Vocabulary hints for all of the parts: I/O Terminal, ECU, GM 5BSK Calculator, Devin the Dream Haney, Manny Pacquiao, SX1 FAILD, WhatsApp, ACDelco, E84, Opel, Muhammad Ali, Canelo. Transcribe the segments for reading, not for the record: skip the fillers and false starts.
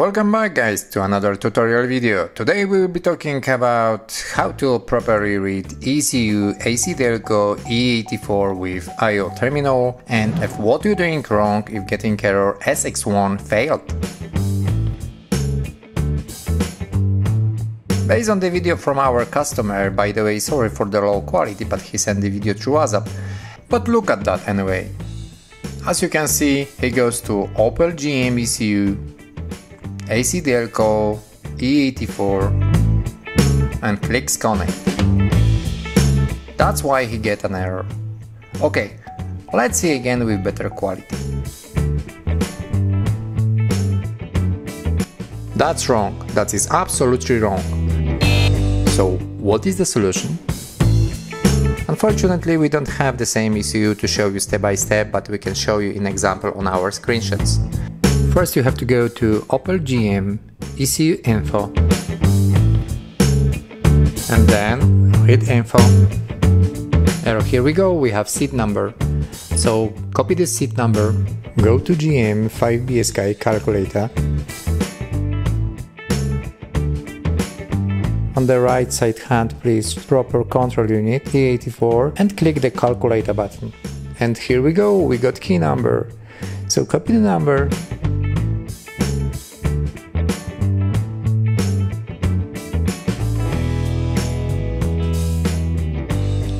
Welcome back guys to another tutorial video. Today we will be talking about how to properly read ECU, ACDelco, E84 with I/O terminal and if what you're doing wrong if getting error SX1 failed. Based on the video from our customer, by the way sorry for the low quality but he sent the video through WhatsApp, but look at that anyway. As you can see he goes to Opel GM ECU, ACDelco, E84 and clicks connect. That's why he gets an error. Okay, let's see again with better quality. That's wrong, that is absolutely wrong. So what is the solution? Unfortunately we don't have the same ECU to show you step by step, but we can show you an example on our screenshots. First you have to go to Opel GM ECU info and then read info error. Here we go, we have seat number, so copy the seat number, go to GM 5BSK Calculator. On the right side hand please proper control unit E84 and click the calculator button, and here we go, we got key number, so copy the number .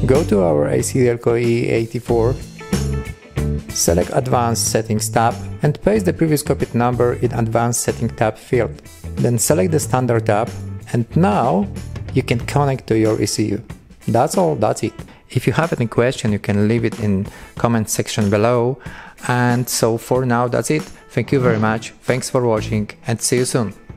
Go to our ACDelco E84, select Advanced Settings tab and paste the previous copied number in Advanced Settings tab field. Then select the Standard tab and now you can connect to your ECU. That's all, that's it. If you have any question you can leave it in comment section below. And so for now that's it. Thank you very much, thanks for watching and see you soon.